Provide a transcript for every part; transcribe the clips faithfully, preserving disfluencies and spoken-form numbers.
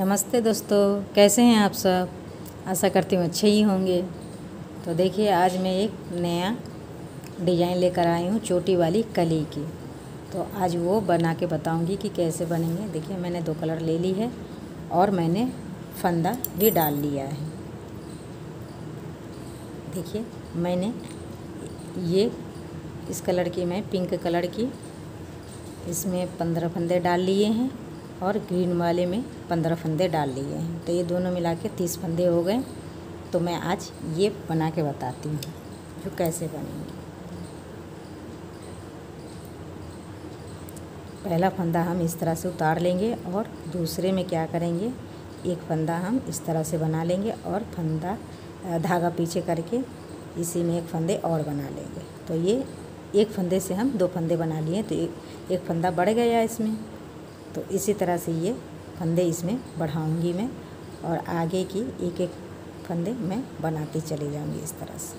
नमस्ते दोस्तों, कैसे हैं आप सब। आशा करती हूँ अच्छे ही होंगे। तो देखिए, आज मैं एक नया डिज़ाइन लेकर आई हूँ चोटी वाली कली की। तो आज वो बना के बताऊँगी कि कैसे बनेंगे। देखिए, मैंने दो कलर ले ली है और मैंने फंदा भी डाल लिया है। देखिए, मैंने ये इस कलर की, मैं पिंक कलर की, इसमें पंद्रह फंदे डाल लिए हैं और ग्रीन वाले में पंद्रह फंदे डाल लिए हैं। तो ये दोनों मिला के तीस फंदे हो गए। तो मैं आज ये बना के बताती हूँ जो कैसे बनेंगे। पहला फंदा हम इस तरह से उतार लेंगे और दूसरे में क्या करेंगे, एक फंदा हम इस तरह से बना लेंगे और फंदा धागा पीछे करके इसी में एक फंदे और बना लेंगे। तो ये एक फंदे से हम दो फंदे बना लिए। तो एक एक फंदा बढ़ गया इसमें। तो इसी तरह से ये फंदे इसमें बढ़ाऊंगी मैं और आगे की एक एक फंदे मैं बनाती चली जाऊंगी इस तरह से।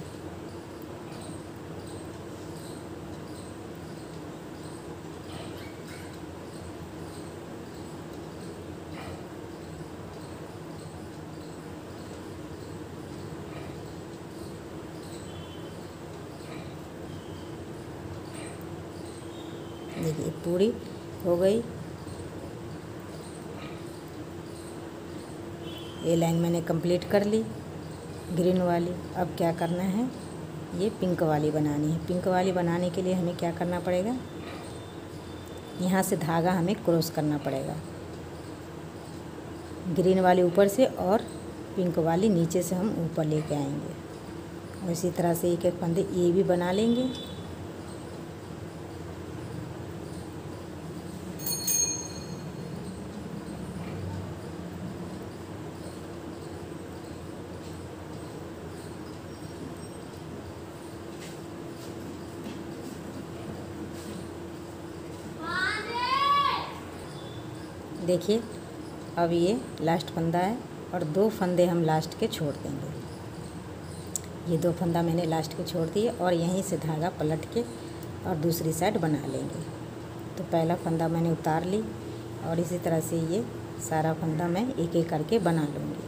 देखिए, पूरी हो गई। ये लाइन मैंने कंप्लीट कर ली ग्रीन वाली। अब क्या करना है, ये पिंक वाली बनानी है। पिंक वाली बनाने के लिए हमें क्या करना पड़ेगा, यहाँ से धागा हमें क्रॉस करना पड़ेगा, ग्रीन वाली ऊपर से और पिंक वाली नीचे से हम ऊपर लेके आएंगे। और इसी तरह से एक एक फंदे ये भी बना लेंगे। देखिए, अब ये लास्ट फंदा है और दो फंदे हम लास्ट के छोड़ देंगे। ये दो फंदा मैंने लास्ट के छोड़ दिए और यहीं से धागा पलट के और दूसरी साइड बना लेंगे। तो पहला फंदा मैंने उतार ली और इसी तरह से ये सारा फंदा मैं एक एक करके बना लूँगी।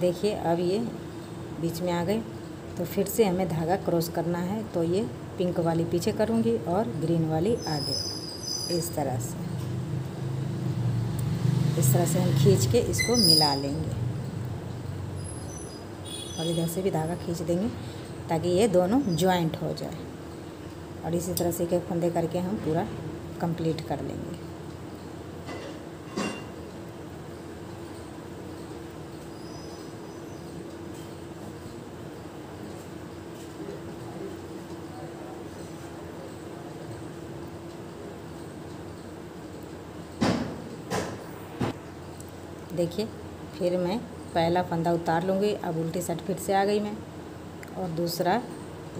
देखिए, अब ये बीच में आ गए। तो फिर से हमें धागा क्रॉस करना है। तो ये पिंक वाली पीछे करूँगी और ग्रीन वाली आगे, इस तरह से इस तरह से हम खींच के इसको मिला लेंगे और इधर से भी धागा खींच देंगे ताकि ये दोनों ज्वाइंट हो जाए। और इसी तरह से एक फंदे करके हम पूरा कंप्लीट कर लेंगे। देखिए, फिर मैं पहला फंदा उतार लूँगी। अब उल्टी साइड फिर से आ गई मैं और दूसरा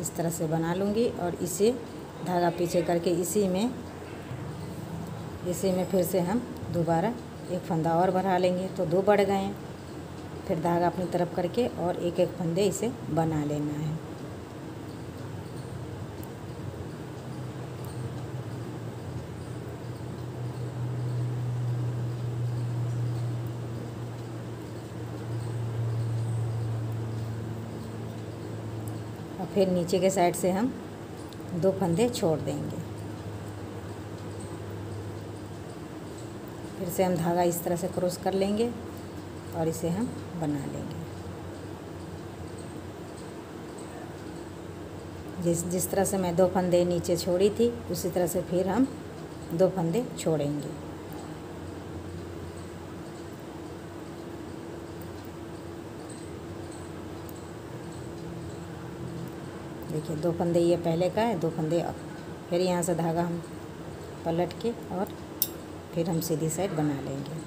इस तरह से बना लूँगी और इसे धागा पीछे करके इसी में इसी में फिर से हम दोबारा एक फंदा और बढ़ा लेंगे। तो दो बढ़ गए। फिर धागा अपनी तरफ करके और एक एक फंदे इसे बना लेना है। और फिर नीचे के साइड से हम दो फंदे छोड़ देंगे। फिर से हम धागा इस तरह से क्रॉस कर लेंगे और इसे हम बना लेंगे। जिस जिस तरह से मैं दो फंदे नीचे छोड़ी थी उसी तरह से फिर हम दो फंदे छोड़ेंगे। देखिए, दो फंदे ये पहले का है, दो फंदे अब। फिर यहाँ से धागा हम पलट के और फिर हम सीधी साइड बना लेंगे।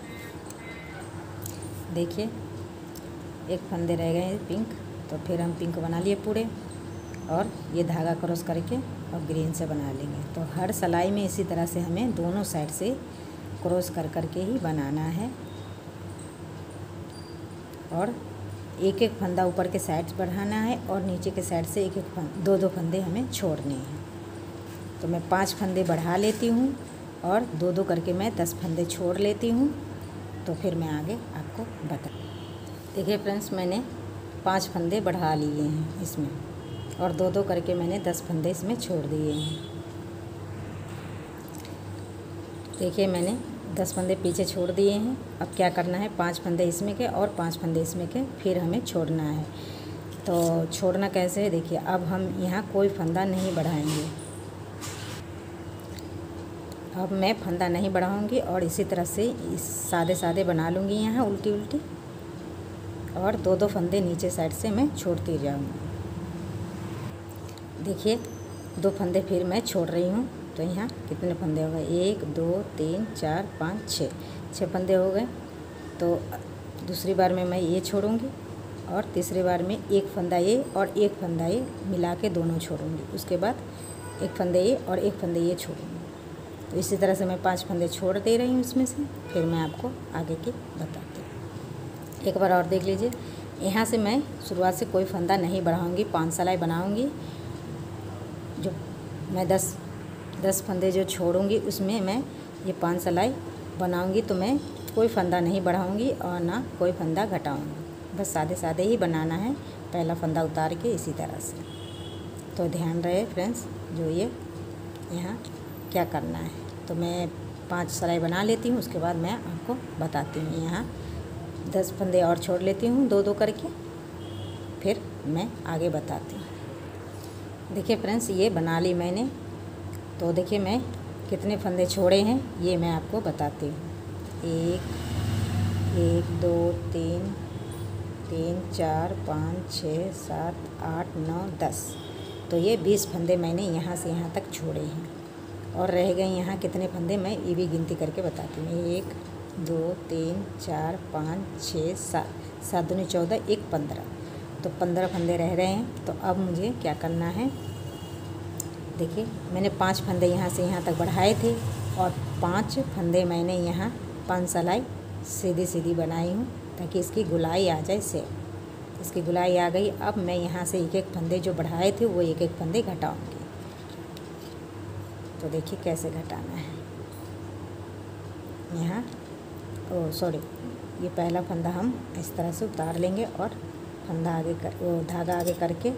देखिए, एक फंदे रह गए हैं पिंक। तो फिर हम पिंक बना लिए पूरे और ये धागा क्रॉस करके और ग्रीन से बना लेंगे। तो हर सलाई में इसी तरह से हमें दोनों साइड से क्रॉस कर कर के ही बनाना है। और एक एक फंदा ऊपर के साइड बढ़ाना है और नीचे के साइड से एक एक फंदा, दो दो फंदे हमें छोड़ने हैं। तो मैं पांच फंदे बढ़ा लेती हूँ और दो दो करके मैं दस फंदे छोड़ लेती हूँ। तो फिर मैं आगे आपको बता देखिए फ्रेंड्स, मैंने पांच फंदे बढ़ा लिए हैं इसमें और दो दो करके मैंने दस फंदे इसमें छोड़ दिए हैं। देखिए मैंने दस फंदे पीछे छोड़ दिए हैं। अब क्या करना है, पांच फंदे इसमें के और पांच फंदे इसमें के फिर हमें छोड़ना है। तो छोड़ना कैसे है देखिए, अब हम यहाँ कोई फंदा नहीं बढ़ाएंगे। अब मैं फंदा नहीं बढ़ाऊँगी और इसी तरह से इस सादे सादे बना लूँगी यहाँ उल्टी उल्टी, और दो दो फंदे नीचे साइड से मैं छोड़ती जाऊँगी। देखिए दो फंदे फिर मैं छोड़ रही हूँ। तो यहाँ कितने फंदे हो गए, एक दो तीन चार पाँच छः, छः फंदे हो गए। तो दूसरी बार में मैं ये छोड़ूंगी और तीसरी बार में एक फंदा ये और एक फंदा ये मिला के दोनों छोड़ूंगी। उसके बाद एक फंदे ये और एक फंदे ये छोड़ूंगी। तो इसी तरह से मैं पांच फंदे छोड़ दे रही हूँ उसमें से। फिर मैं आपको आगे की बताती हूँ। एक बार और देख लीजिए, यहाँ से मैं शुरुआत से कोई फंदा नहीं बढ़ाऊँगी, पाँच सलाई बनाऊँगी। जो मैं दस दस फंदे जो छोड़ूंगी उसमें मैं ये पांच सलाई बनाऊंगी। तो मैं कोई फंदा नहीं बढ़ाऊंगी और ना कोई फंदा घटाऊंगी, बस सादे सादे ही बनाना है। पहला फंदा उतार के इसी तरह से। तो ध्यान रहे फ्रेंड्स, जो ये यहाँ क्या करना है। तो मैं पांच सलाई बना लेती हूँ, उसके बाद मैं आपको बताती हूँ। यहाँ दस फंदे और छोड़ लेती हूँ दो दो करके, फिर मैं आगे बताती हूँ। देखिए फ्रेंड्स, ये बना ली मैंने। तो देखिए मैं कितने फंदे छोड़े हैं ये मैं आपको बताती हूँ। एक एक दो तीन तीन चार पाँच छः सात आठ नौ दस, तो ये बीस फंदे मैंने यहाँ से यहाँ तक छोड़े हैं। और रह गए यहाँ कितने फंदे, मैं ये भी गिनती करके बताती हूँ। एक दो तीन चार पाँच छः सात, सात दूनी चौदह, एक पंद्रह। तो पंद्रह फंदे रह रहे हैं। तो अब मुझे क्या करना है, देखिए मैंने पांच फंदे यहाँ से यहाँ तक बढ़ाए थे और पांच फंदे मैंने यहाँ पांच सलाई सीधी सीधी बनाई हूँ ताकि इसकी गुलाई आ जाए। से इसकी गुलाई आ गई। अब मैं यहाँ से एक एक फंदे जो बढ़ाए थे वो एक एक फंदे घटाऊंगी। तो देखिए कैसे घटाना है। यहाँ ओ सॉरी, ये पहला फंदा हम इस तरह से उतार लेंगे और फंदा आगे कर वो धागा आगे करके,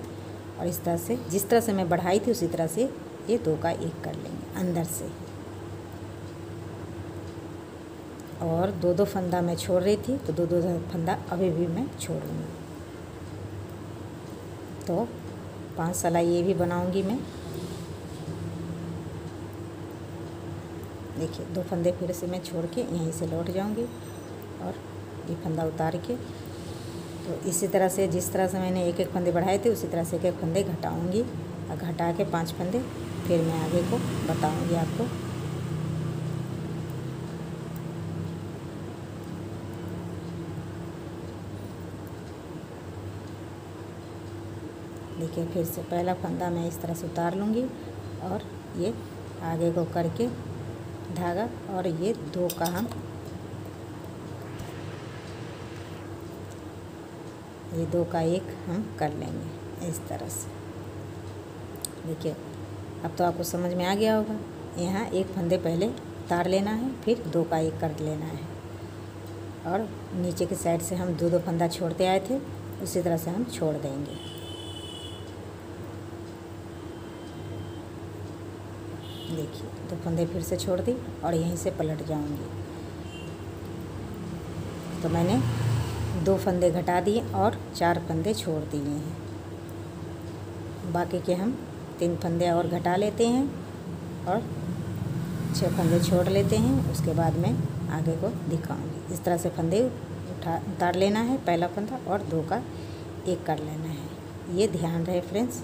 और इस तरह से जिस तरह से मैं बढ़ाई थी उसी तरह से ये दो का एक कर लेंगे अंदर से। और दो दो फंदा मैं छोड़ रही थी, तो दो दो फंदा अभी भी मैं छोड़ूंगी। तो पांच सलाई ये भी बनाऊंगी मैं। देखिए दो फंदे फिर से मैं छोड़ के यहीं से लौट जाऊंगी और ये फंदा उतार के। तो इसी तरह से जिस तरह से मैंने एक एक फंदे बढ़ाए थे उसी तरह से एक एक फंदे घटाऊंगी और घटा के पांच फंदे फिर मैं आगे को बताऊंगी आपको। देखिए फिर से पहला फंदा मैं इस तरह से उतार लूँगी और ये आगे को करके धागा, और ये दो का हम ये दो का एक हम कर लेंगे इस तरह से। देखिए अब तो आपको समझ में आ गया होगा। यहाँ एक फंदे पहले उतार लेना है, फिर दो का एक कर लेना है, और नीचे के साइड से हम दो दो फंदा छोड़ते आए थे उसी तरह से हम छोड़ देंगे। देखिए दो फंदे फिर से छोड़ दी और यहीं से पलट जाऊंगी। तो मैंने दो फंदे घटा दिए और चार फंदे छोड़ दिए हैं। बाकी के हम तीन फंदे और घटा लेते हैं और छः फंदे छोड़ लेते हैं। उसके बाद मैं आगे को दिखाऊंगी। इस तरह से फंदे उठा उतार लेना है, पहला फंदा, और दो का एक कर लेना है। ये ध्यान रहे फ्रेंड्स।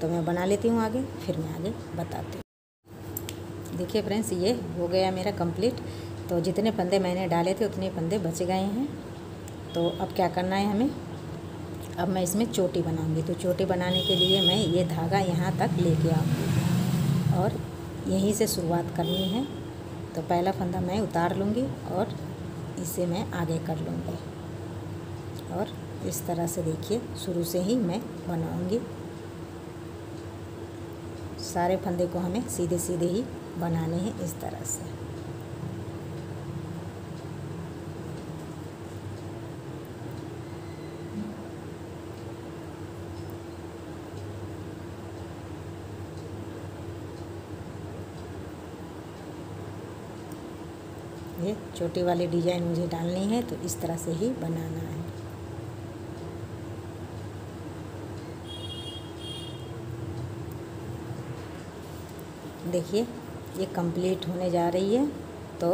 तो मैं बना लेती हूँ आगे, फिर मैं आगे बताती हूँ। देखिए फ्रेंड्स, ये हो गया मेरा कंप्लीट। तो जितने फंदे मैंने डाले थे उतने फंदे बच गए हैं। तो अब क्या करना है हमें, अब मैं इसमें चोटी बनाऊंगी। तो चोटी बनाने के लिए मैं ये धागा यहाँ तक लेके आऊँगी और यहीं से शुरुआत करनी है। तो पहला फंदा मैं उतार लूँगी और इसे मैं आगे कर लूँगी। और इस तरह से देखिए शुरू से ही मैं बनाऊँगी। सारे फंदे को हमें सीधे सीधे ही बनाने हैं इस तरह से। ये छोटे वाले डिजाइन मुझे डालनी है तो इस तरह से ही बनाना है। देखिए ये कंप्लीट होने जा रही है तो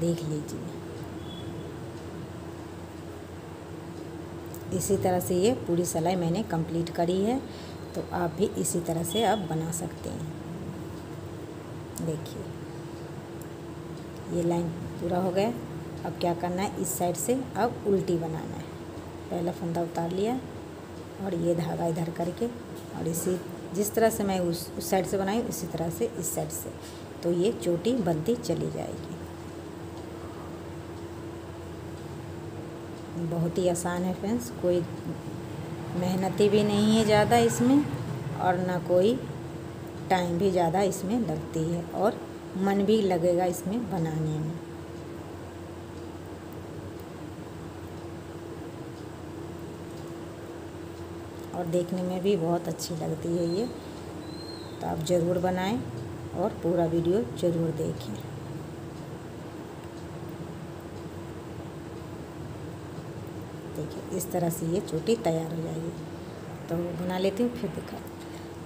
देख लीजिए। इसी तरह से ये पूरी सिलाई मैंने कंप्लीट करी है, तो आप भी इसी तरह से आप बना सकते हैं। देखिए ये लाइन पूरा हो गया। अब क्या करना है, इस साइड से अब उल्टी बनाना है। पहला फंदा उतार लिया और ये धागा इधर करके, और इसी जिस तरह से मैं उस उस साइड से बनाई उसी तरह से इस साइड से, तो ये चोटी बनती चली जाएगी। बहुत ही आसान है फ्रेंड्स, कोई मेहनती भी नहीं है ज़्यादा इसमें, और ना कोई टाइम भी ज़्यादा इसमें लगती है, और मन भी लगेगा इसमें बनाने में। और देखने में भी बहुत अच्छी लगती है ये, तो आप ज़रूर बनाएं और पूरा वीडियो ज़रूर देखें। देखिए इस तरह से ये चोटी तैयार हो जाएगी। तो बना लेती हूँ फिर दिखा।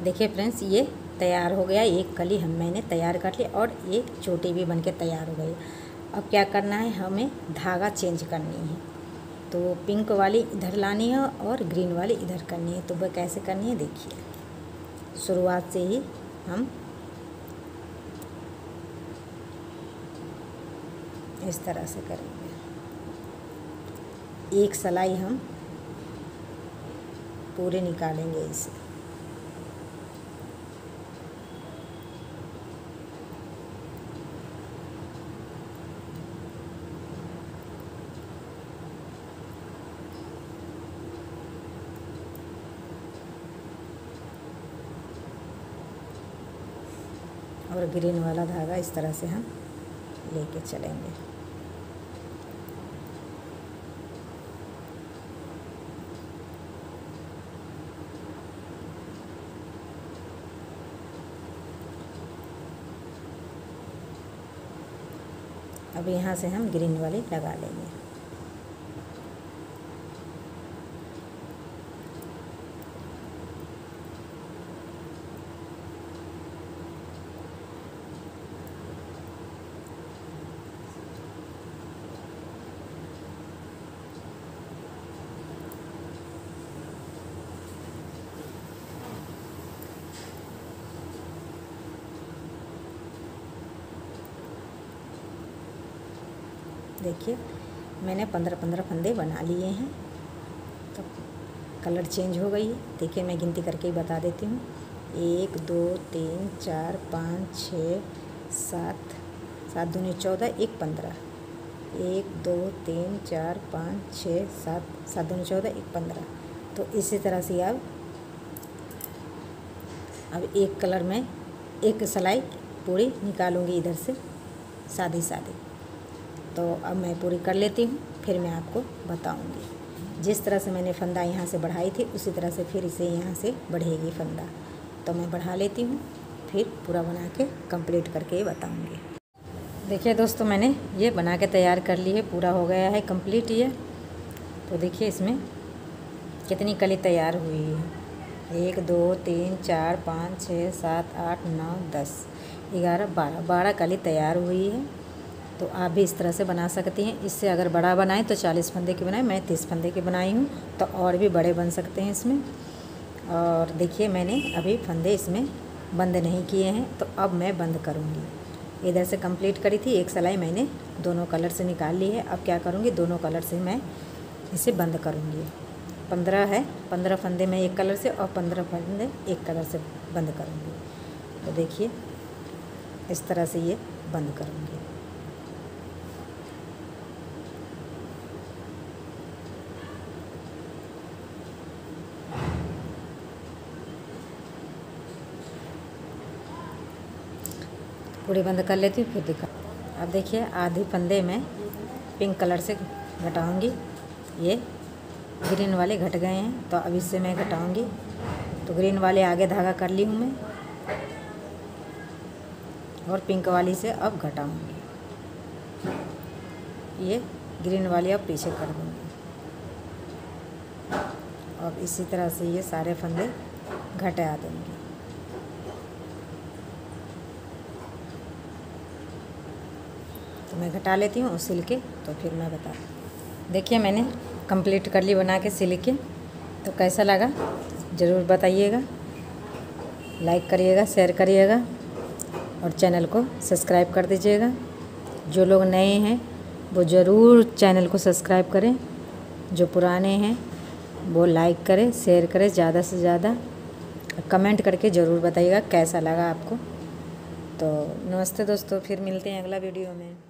देखिए फ्रेंड्स ये तैयार हो गया, एक कली हम मैंने तैयार कर ली और एक चोटी भी बनके तैयार हो गई। अब क्या करना है, हमें धागा चेंज करनी है। तो पिंक वाली इधर लानी है और ग्रीन वाली इधर करनी है। तो वह कैसे करनी है देखिए, शुरुआत से ही हम इस तरह से करेंगे। एक सिलाई हम पूरे निकालेंगे इसे। और ग्रीन वाला धागा इस तरह से हम लेके चलेंगे। अब यहाँ से हम ग्रीन वाली लगा लेंगे। देखिए मैंने पंद्रह पंद्रह फंदे बना लिए हैं। तो कलर चेंज हो गई है। देखिए मैं गिनती करके ही बता देती हूँ, एक दो तीन चार पाँच छः सात, सात दूनी चौदह, एक पंद्रह, एक दो तीन चार पाँच छः सात, सात दूनी चौदह, एक पंद्रह। तो इसी तरह से अब अब एक कलर में एक सिलाई पूरी निकालूँगी इधर से, सादी सादी। तो अब मैं पूरी कर लेती हूँ, फिर मैं आपको बताऊँगी। जिस तरह से मैंने फंदा यहाँ से बढ़ाई थी उसी तरह से फिर इसे यहाँ से बढ़ेगी फंदा। तो मैं बढ़ा लेती हूँ, फिर पूरा बना के कंप्लीट करके बताऊँगी। देखिए दोस्तों मैंने ये बना के तैयार कर ली है, पूरा हो गया है कंप्लीट ये। तो देखिए इसमें कितनी कली तैयार हुई है, एक दो तीन चार पाँच छः सात आठ नौ दस ग्यारह बारह, बारह कली तैयार हुई है। तो आप भी इस तरह से बना सकती हैं। इससे अगर बड़ा बनाएं तो चालीस फंदे की बनाएं, मैं तीस फंदे की बनाई हूँ, तो और भी बड़े बन सकते हैं इसमें। और देखिए मैंने अभी फंदे इसमें बंद नहीं किए हैं, तो अब मैं बंद करूँगी। इधर से कंप्लीट करी थी, एक सिलाई मैंने दोनों कलर से निकाल ली है। अब क्या करूँगी, दोनों कलर से मैं इसे बंद करूँगी। पंद्रह है, पंद्रह फंदे मैं एक कलर से और पंद्रह फंदे एक कलर से बंद करूँगी। तो देखिए इस तरह से ये बंद करूँगी। पूरी बंद कर लेती हूँ, फिर दिखा। अब देखिए आधे फंदे में पिंक कलर से घटाऊँगी, ये ग्रीन वाले घट गए हैं तो अब इससे मैं घटाऊँगी। तो ग्रीन वाले आगे धागा कर ली हूँ मैं, और पिंक वाली से अब घटाऊँगी, ये ग्रीन वाली अब पीछे कर दूँगी। अब इसी तरह से ये सारे फंदे घटा देंगे। तो मैं घटा लेती हूँ सिल के, तो फिर मैं बता। देखिए मैंने कंप्लीट कर ली बना के सिल के। तो कैसा लगा ज़रूर बताइएगा, लाइक करिएगा, शेयर करिएगा और चैनल को सब्सक्राइब कर दीजिएगा। जो लोग नए हैं वो ज़रूर चैनल को सब्सक्राइब करें, जो पुराने हैं वो लाइक करें, शेयर करें ज़्यादा से ज़्यादा, कमेंट करके ज़रूर बताइएगा कैसा लगा आपको। तो नमस्ते दोस्तों, फिर मिलते हैं अगला वीडियो में।